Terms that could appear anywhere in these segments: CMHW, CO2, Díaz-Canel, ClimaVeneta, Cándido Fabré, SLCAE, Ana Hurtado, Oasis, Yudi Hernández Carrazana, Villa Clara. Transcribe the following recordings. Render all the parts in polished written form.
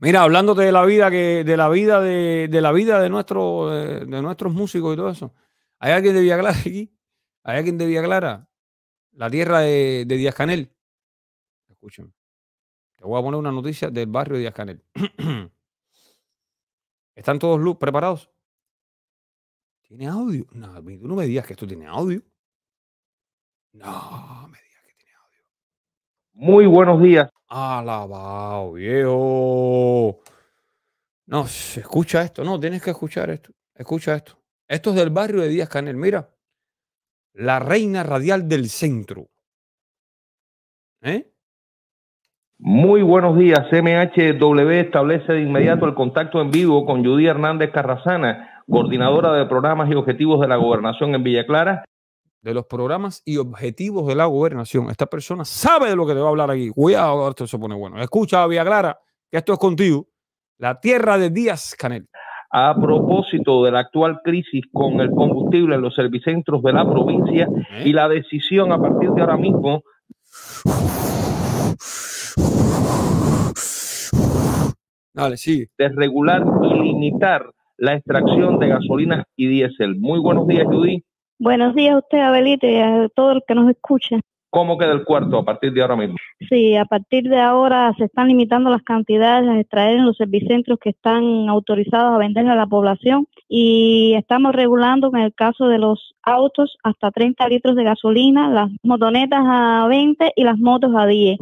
Mira, hablándote de la vida de nuestros músicos y todo eso. ¿Hay alguien de Villa Clara aquí? ¿Hay alguien de Villa Clara? La tierra de Díaz-Canel. Escúchame. Te voy a poner una noticia del barrio de Díaz-Canel. ¿Están todos preparados? ¿Tiene audio? No, tú no me digas que esto tiene audio. No, me digas que tiene audio. Muy buenos días. Alabado, viejo. No, se escucha esto. No, tienes que escuchar esto. Escucha esto. Esto es del barrio de Díaz-Canel. Mira. La reina radial del centro. ¿Eh? Muy buenos días. CMHW establece de inmediato el contacto en vivo con Yudi Hernández Carrazana, coordinadora de programas y objetivos de la gobernación en Villa Clara. De los programas y objetivos de la gobernación. Esta persona sabe de lo que te va a hablar aquí. Cuidado, esto se pone bueno. Escucha, Villa Clara, que esto es contigo. La tierra de Díaz-Canel. A propósito de la actual crisis con el combustible en los servicentros de la provincia y la decisión a partir de ahora mismo. Dale, sí. De regular y limitar la extracción de gasolina y diésel. Muy buenos días, Judy. Buenos días a usted, Abelito, y a todo el que nos escucha. ¿Cómo queda el cuarto a partir de ahora mismo? Sí, a partir de ahora se están limitando las cantidades a extraer en los servicentros que están autorizados a venderle a la población, y estamos regulando en el caso de los autos hasta 30 litros de gasolina, las motonetas a 20 y las motos a 10.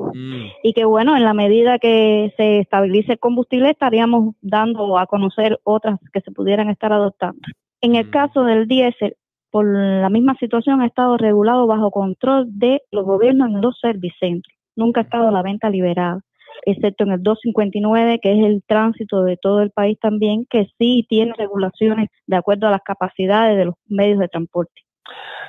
Y que bueno, en la medida que se estabilice el combustible estaríamos dando a conocer otras que se pudieran estar adoptando. En el caso del diésel, por la misma situación, ha estado regulado bajo control de los gobiernos en los servicentros. Nunca ha estado la venta liberada, excepto en el 259, que es el tránsito de todo el país también, que sí tiene regulaciones de acuerdo a las capacidades de los medios de transporte.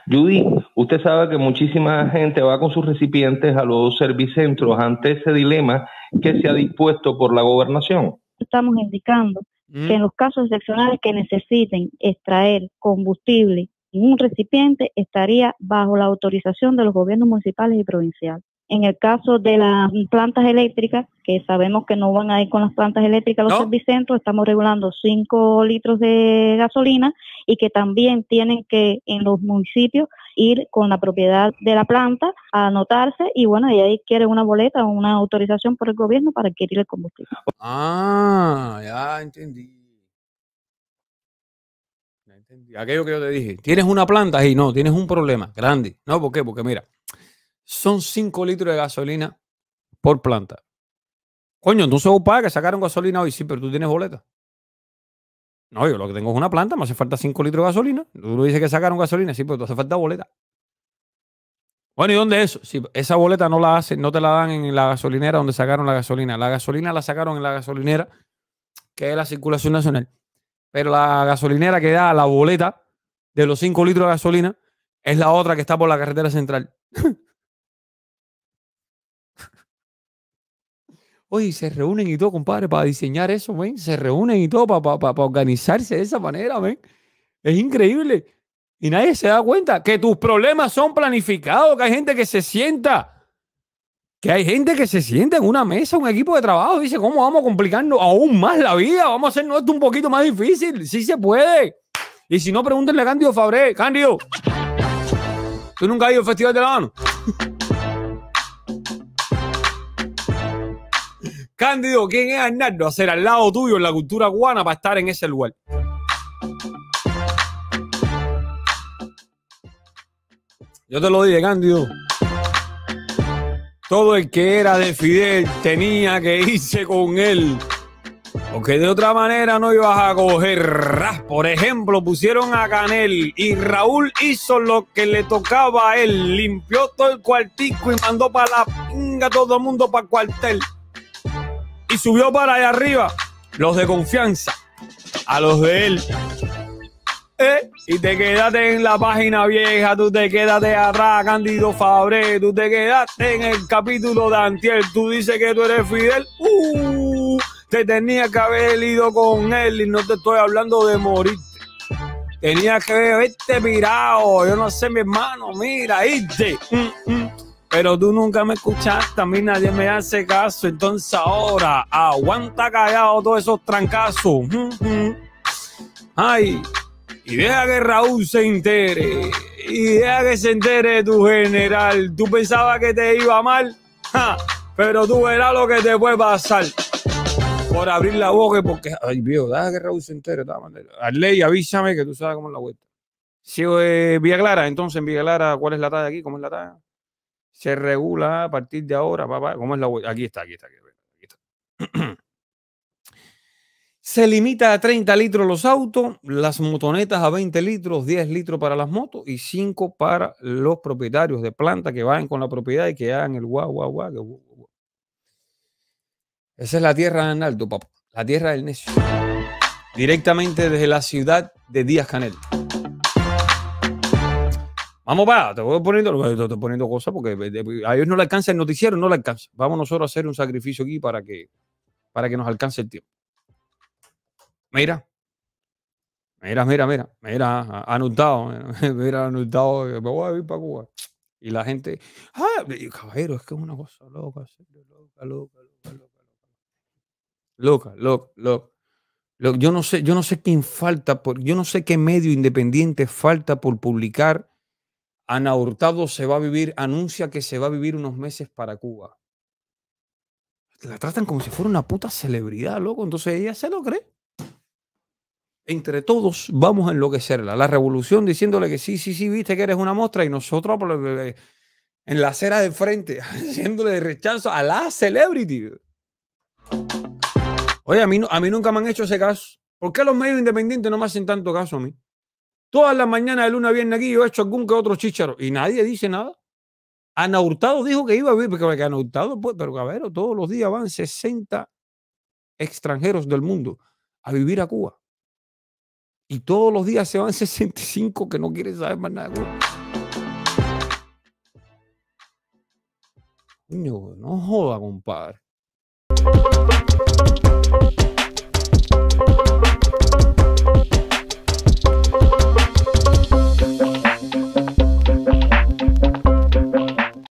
Judy, usted sabe que muchísima gente va con sus recipientes a los servicentros ante ese dilema que se ha dispuesto por la gobernación. Estamos indicando que en los casos excepcionales que necesiten extraer combustible un recipiente, estaría bajo la autorización de los gobiernos municipales y provinciales. En el caso de las plantas eléctricas, que sabemos que no van a ir con las plantas eléctricas a los servicentros, estamos regulando 5 litros de gasolina, y que también tienen que en los municipios ir con la propiedad de la planta a anotarse, y bueno, y ahí quieren una boleta o una autorización por el gobierno para adquirir el combustible. Ah, ya entendí. Aquello que yo te dije, tienes una planta y no, tienes un problema grande. No, ¿por qué? Porque mira, son 5 litros de gasolina por planta. Coño, entonces vos pagas que sacaron gasolina hoy, sí, pero tú tienes boleta. No, yo lo que tengo es una planta, me hace falta 5 litros de gasolina. Tú lo dices que sacaron gasolina, sí, pero te hace falta boleta. Bueno, ¿y dónde es eso? Si esa boleta no la hacen, no te la dan en la gasolinera donde sacaron la gasolina. La gasolina la sacaron en la gasolinera, que es la circulación nacional. Pero la gasolinera que da la boleta de los 5 litros de gasolina es la otra que está por la carretera central. Oye, se reúnen y todo, compadre, para diseñar eso, ¿ven? Se reúnen y todo para organizarse de esa manera, ¿ven? Es increíble. Y nadie se da cuenta que tus problemas son planificados, que hay gente que se sienta. Que hay gente que se sienta en una mesa, un equipo de trabajo, dice, ¿cómo vamos a complicarnos aún más la vida? Vamos a hacernos esto un poquito más difícil. Sí se puede. Y si no, pregúntenle a Cándido Fabré. Cándido, ¿tú nunca has ido al Festival de La Habana? Cándido, ¿quién es Arnaldo? Hacer al lado tuyo en la cultura cubana para estar en ese lugar. Yo te lo dije, Cándido. Todo el que era de Fidel tenía que irse con él, porque de otra manera no ibas a coger. Por ejemplo, pusieron a Canel y Raúl hizo lo que le tocaba a él. Limpió todo el cuartico y mandó para la pinga todo el mundo para el cuartel. Y subió para allá arriba los de confianza a los de él. Y te quedaste en la página vieja, tú te quedaste atrás, Cándido Fabré, tú te quedaste en el capítulo de antier, tú dices que tú eres Fidel, te tenías que haber ido con él, y no te estoy hablando de morirte, tenías que haberte pirado, yo no sé, mi hermano, mira, irte, pero tú nunca me escuchaste, a mí nadie me hace caso. Entonces ahora aguanta callado todos esos trancazos. Ay, y deja que Raúl se entere, y deja que se entere tu general. Tú pensabas que te iba mal, pero tú verás lo que te puede pasar por abrir la boca, porque, ay, viejo, deja que Raúl se entere de todas maneras. Arley, avísame que tú sabes cómo es la vuelta. Si Villa Clara, entonces en Villa Clara, ¿cuál es la talla aquí? ¿Cómo es la talla? Se regula a partir de ahora, papá. ¿Cómo es la vuelta? Aquí está, aquí está, aquí está. Aquí está. Se limita a 30 litros los autos, las motonetas a 20 litros, 10 litros para las motos y 5 para los propietarios de planta que vayan con la propiedad y que hagan el guau, guau, guau. Esa es la tierra de Arnaldo, papá. La tierra del necio. Directamente desde la ciudad de Díaz-Canel. Vamos, pa, te voy poniendo cosas porque a ellos no le alcanza el noticiero, no le alcanza. Vamos nosotros a hacer un sacrificio aquí para que nos alcance el tiempo. Mira, anotado, mira, anotado, me voy a ir para Cuba. Y la gente, caballero, es que es una cosa loca. Yo no sé quién falta, yo no sé qué medio independiente falta por publicar. Ana Hurtado se va a vivir, anuncia que se va a vivir unos meses para Cuba. La tratan como si fuera una puta celebridad, loco. Entonces ella se lo cree. Entre todos vamos a enloquecerla. La revolución diciéndole que sí, sí, sí, viste que eres una mostra, y nosotros en la acera de frente haciéndole rechazo a la celebrity. Oye, a mí nunca me han hecho ese caso. ¿Por qué los medios independientes no me hacen tanto caso a mí? Todas las mañanas de lunes a viernes aquí yo he hecho algún que otro chícharo y nadie dice nada. Ana Hurtado dijo que iba a vivir, porque Ana Hurtado, pues, pero cabrero, todos los días van 60 extranjeros del mundo a vivir a Cuba. Y todos los días se van 65 que no quieren saber más nada de Cuba. No joda, compadre.